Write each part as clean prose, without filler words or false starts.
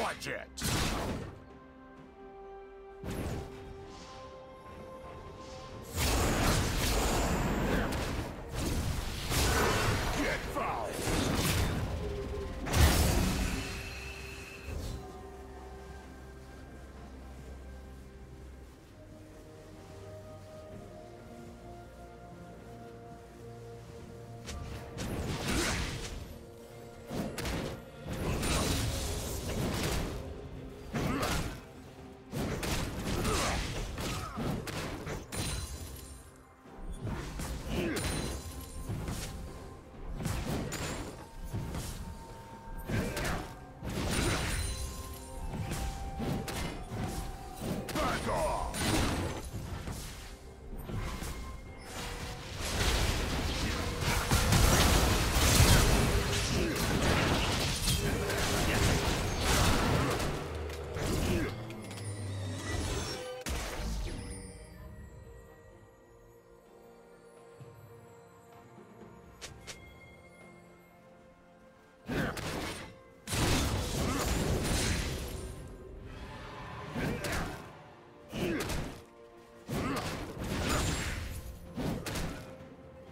Watch it!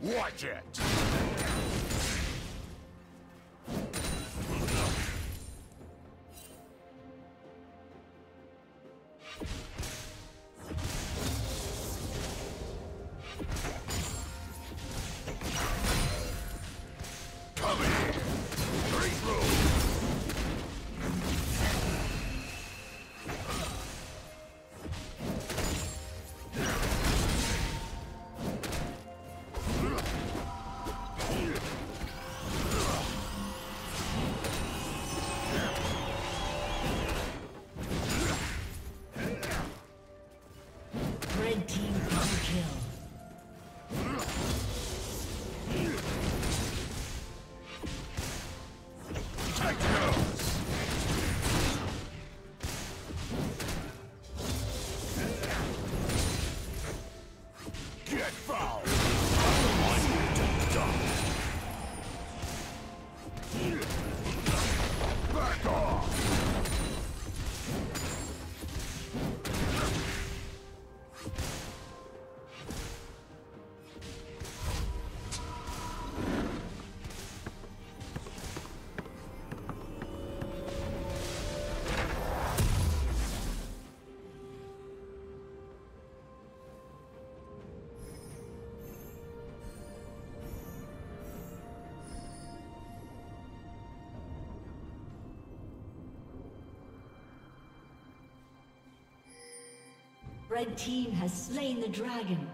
Watch it! Red team has slain the dragon.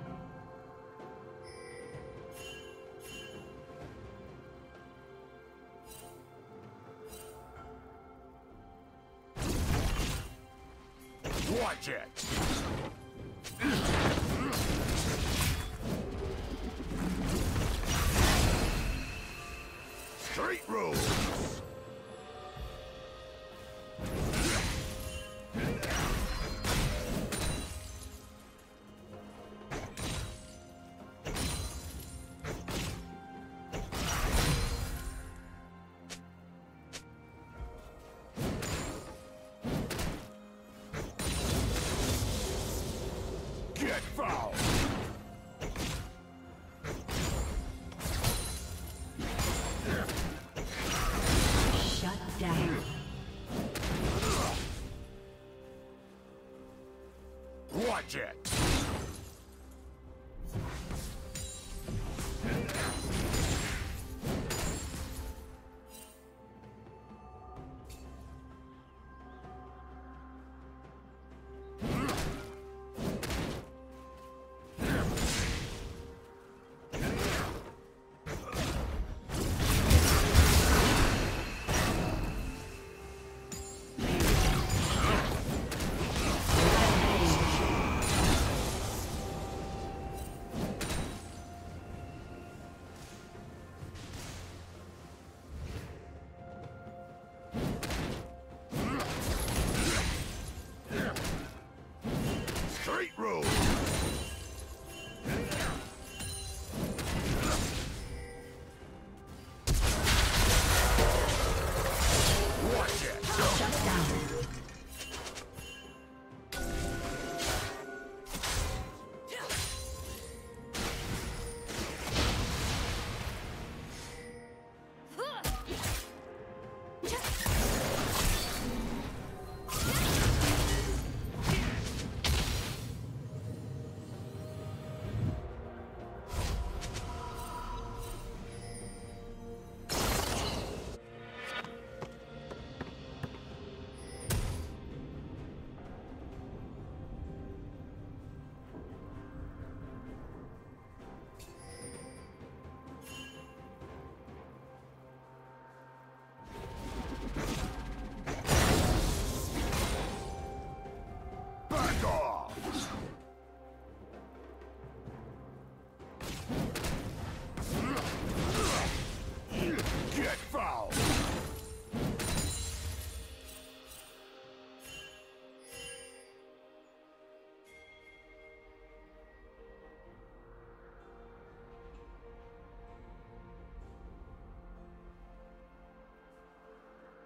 Watch it! Street rules! Watch it!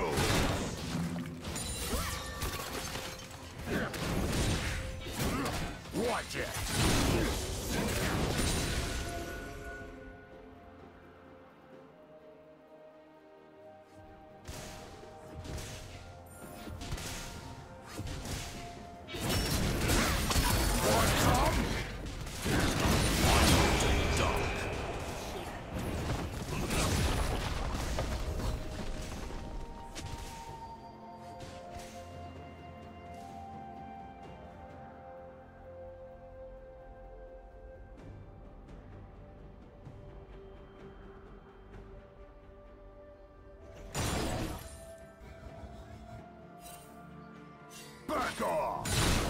Watch it! Back off!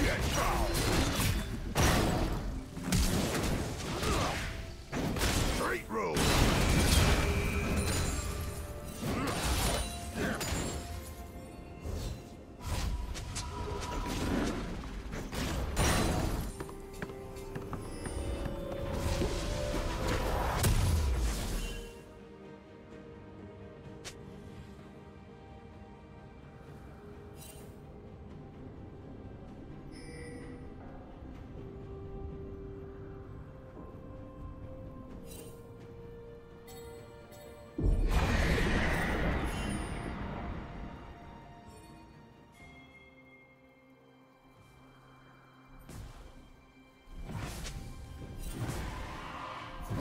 Get down! Straight road!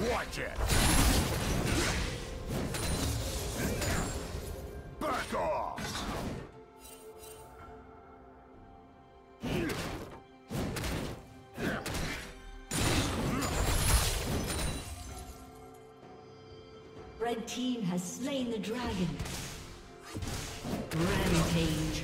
Watch it! Back off! Red team has slain the dragon. Rampage.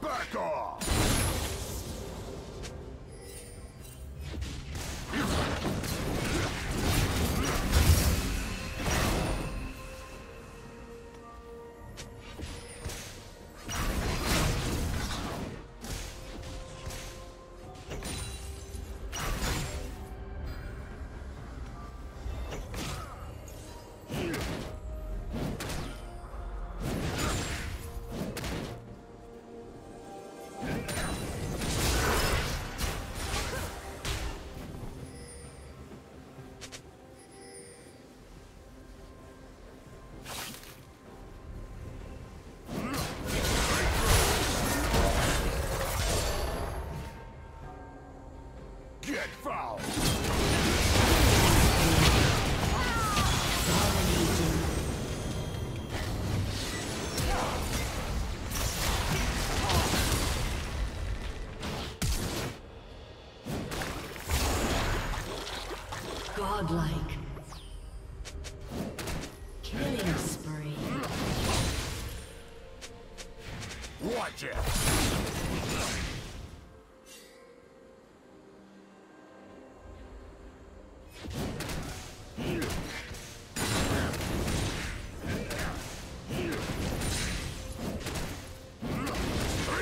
Back off! Godlike. Killing spree. Watch it!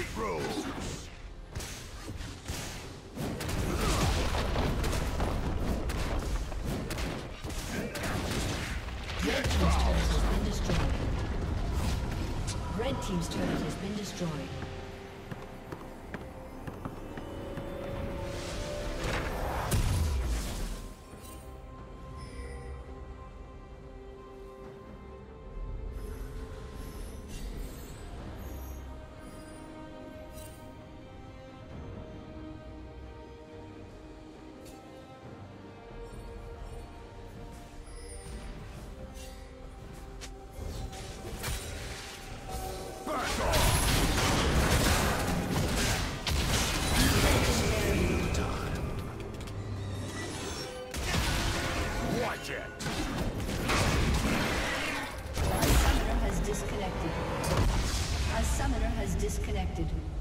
Red team's turret has been destroyed. A summoner has disconnected.